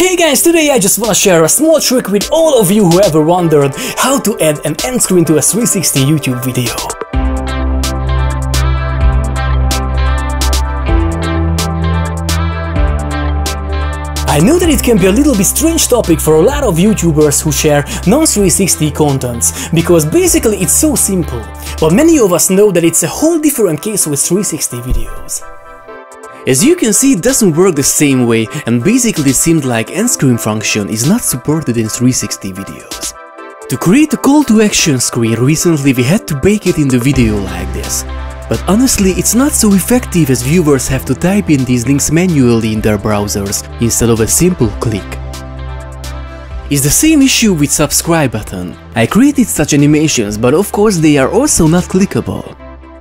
Hey guys, today I just wanna share a small trick with all of you who ever wondered how to add an end screen to a 360 YouTube video. I know that it can be a little bit strange topic for a lot of YouTubers who share non-360 contents, because basically it's so simple, but many of us know that it's a whole different case with 360 videos. As you can see, it doesn't work the same way, and basically it seemed like end screen function is not supported in 360 videos. To create a call to action screen recently we had to bake it in the video like this. But honestly, it's not so effective as viewers have to type in these links manually in their browsers, instead of a simple click. It's the same issue with subscribe button. I created such animations, but of course they are also not clickable.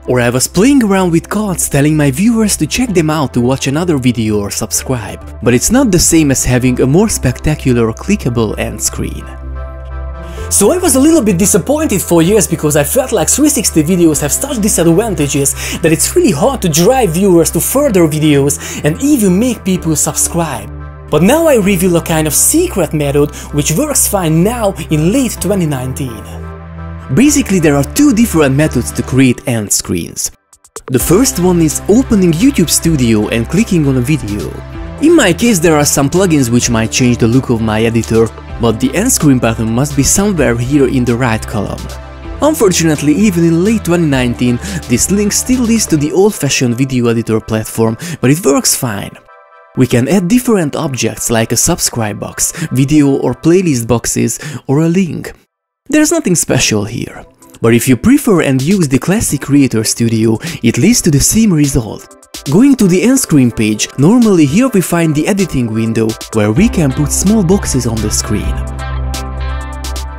Or I was playing around with cards telling my viewers to check them out to watch another video or subscribe, but it's not the same as having a more spectacular clickable end screen. So I was a little bit disappointed for years because I felt like 360 videos have such disadvantages that it's really hard to drive viewers to further videos and even make people subscribe. But now I reveal a kind of secret method which works fine now in late 2019. Basically there are two different methods to create end screens. The first one is opening YouTube Studio and clicking on a video. In my case there are some plugins which might change the look of my editor, but the end screen button must be somewhere here in the right column. Unfortunately, even in late 2019, this link still leads to the old-fashioned video editor platform, but it works fine. We can add different objects like a subscribe box, video or playlist boxes, or a link. There's nothing special here. But if you prefer and use the Classic Creator Studio, it leads to the same result. Going to the end screen page, normally here we find the editing window, where we can put small boxes on the screen.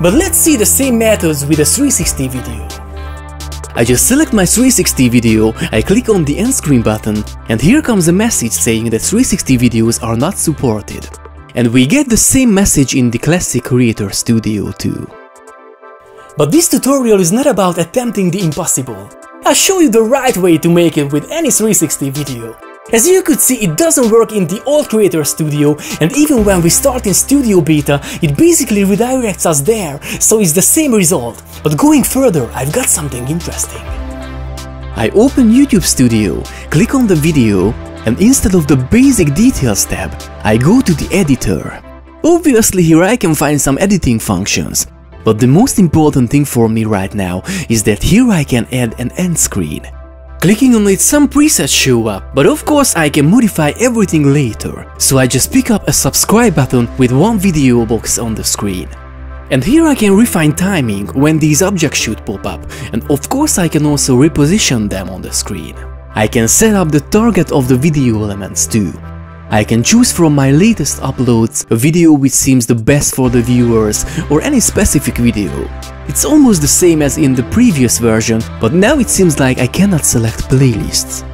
But let's see the same methods with a 360 video. I just select my 360 video, I click on the end screen button, and here comes a message saying that 360 videos are not supported. And we get the same message in the Classic Creator Studio too. But this tutorial is not about attempting the impossible. I'll show you the right way to make it with any 360 video. As you could see, it doesn't work in the old Creator Studio, and even when we start in Studio Beta, it basically redirects us there, so it's the same result. But going further, I've got something interesting. I open YouTube Studio, click on the video, and instead of the Basic Details tab, I go to the Editor. Obviously here I can find some editing functions. But the most important thing for me right now is that here I can add an end screen. Clicking on it, some presets show up, but of course I can modify everything later. So I just pick up a subscribe button with one video box on the screen. And here I can refine timing when these objects should pop up, and of course I can also reposition them on the screen. I can set up the target of the video elements too. I can choose from my latest uploads, a video which seems the best for the viewers, or any specific video. It's almost the same as in the previous version, but now it seems like I cannot select playlists.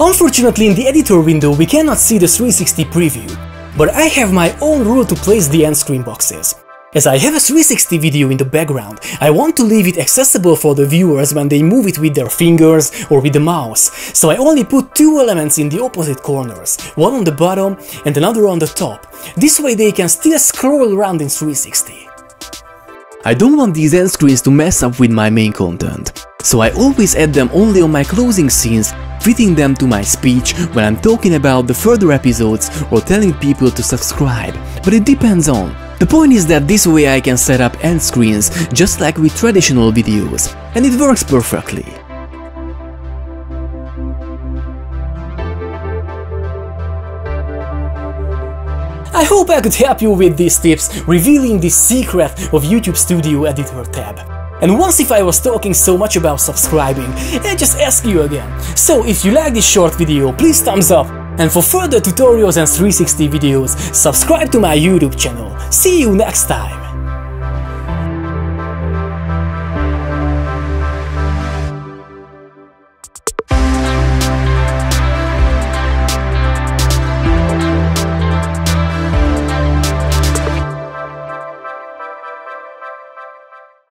Unfortunately, in the editor window we cannot see the 360 preview, but I have my own rule to place the end screen boxes. As I have a 360 video in the background, I want to leave it accessible for the viewers when they move it with their fingers or with the mouse, so I only put two elements in the opposite corners, one on the bottom and another on the top. This way they can still scroll around in 360. I don't want these end screens to mess up with my main content, so I always add them only on my closing scenes, fitting them to my speech when I'm talking about the further episodes or telling people to subscribe, but it depends on. The point is that this way I can set up end screens just like with traditional videos, and it works perfectly. I hope I could help you with these tips, revealing the secret of YouTube Studio Editor tab. And once if I was talking so much about subscribing, I just ask you again. So if you like this short video, please thumbs up. And for further tutorials and 360 videos, subscribe to my YouTube channel. See you next time!